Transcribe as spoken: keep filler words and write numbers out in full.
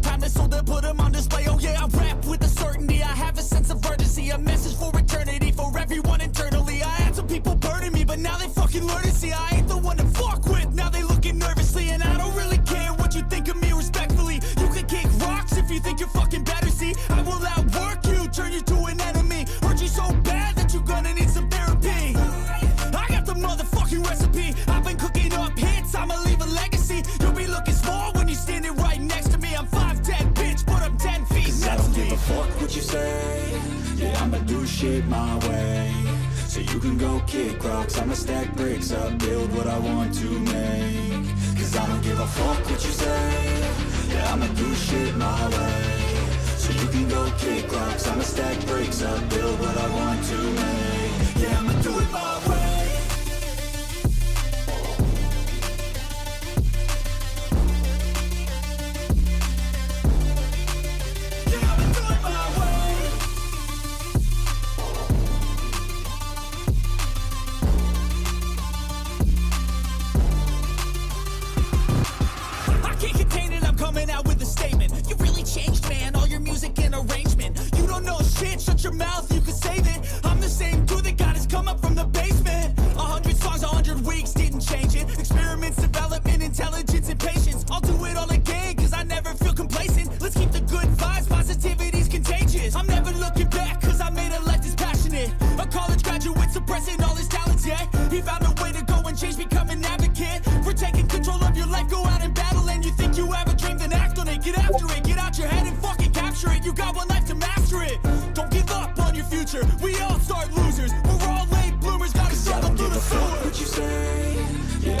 timeless, so they'll put them on display. Oh yeah, I rap with a certainty, I have a sense of urgency, a message for eternity, for everyone internally. I had some people burning me, but now they fucking learn to see I ain't the one to fuck with, now they looking nervously. And I don't really care what you think of me, respectfully. You can kick rocks if you think you're fucking better, see. I will outwork you, turn you to an enemy. Hurt you so bad that you're gonna need some therapy. I got the motherfucking recipe, I've been cooking up hits, I'ma leave a legacy. You'll be looking small when you're standing right next to me. I'm five ten, bitch, but I'm ten feet next to me. I don't give a fuck what you say. Yeah, I'ma do shit my way. So you can go kick rocks, I'ma stack bricks up, build what I want to make. Cause I don't give a fuck what you say. Yeah, I'ma do shit my way. So you can go kick rocks, I'ma stack bricks up, build what I want to make. Yeah, I'ma do it my way.